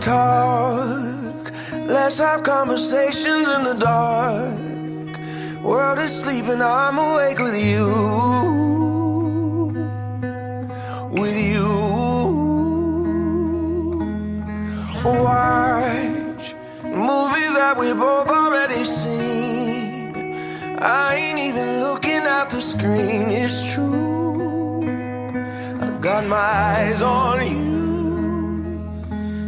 talk. Let's have conversations in the dark. World is sleeping, I'm awake with you. With you. Watch movies that we both already seen. I ain't even looking at the screen, it's true. I got my eyes on you.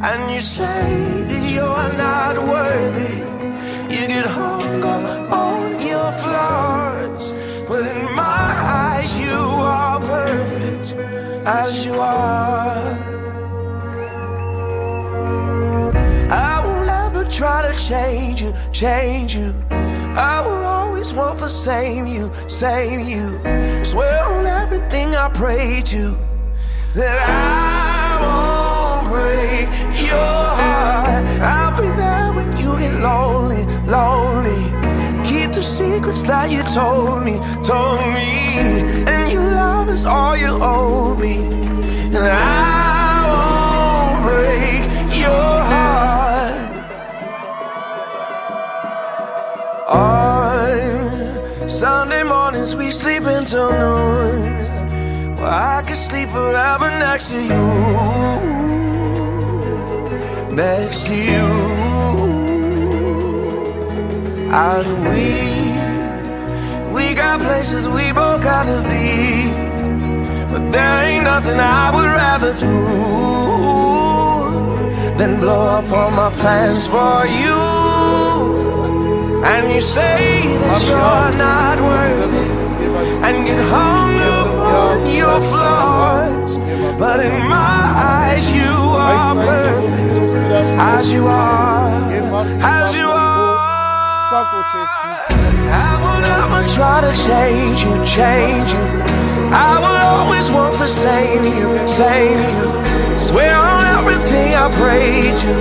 And you say that you're not worthy. You get hung up on your flaws, but in my eyes you are perfect as you are. I won't ever try to change you, change you. I will always want the same you, same you. Swear on everything I pray to that I won't break your heart. I'll be there when you get lonely, lonely. Keep the secrets that you told me. And your love is all you owe me. And I won't break your heart. On Sunday mornings we sleep until noon. Well, I could sleep forever next to you, next to you. And we got places we both gotta be, but there ain't nothing I would rather do than blow up all my plans for you. And you say that you're not worthy, and get hung up on your flaws, but in my eyes you are perfect as you are, as you are. I will never try to change you, change you. I will always want the same you, same you. Swear on everything I pray to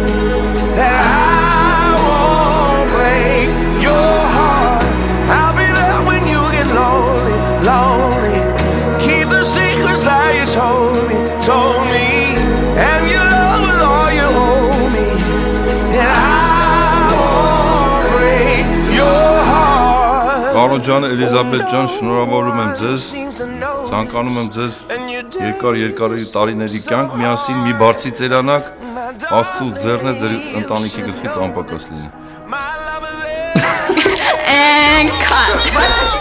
that I won't break your heart. I'll be there when you get lonely, lonely. Keep the secrets that you told me. And your love is all you owe me. And I won't break your heart. Կարոջան Էլիզաբետ ջան, շնորհավորում եմ ձեզ. Ցանկանում եմ ձեզ երկար-երկարի տարիների կյանք միասին մի բարձի ծերանակ Աստծու ձեռն է ձեր ընտանիքի գլխից անպակաս լինի. And cut.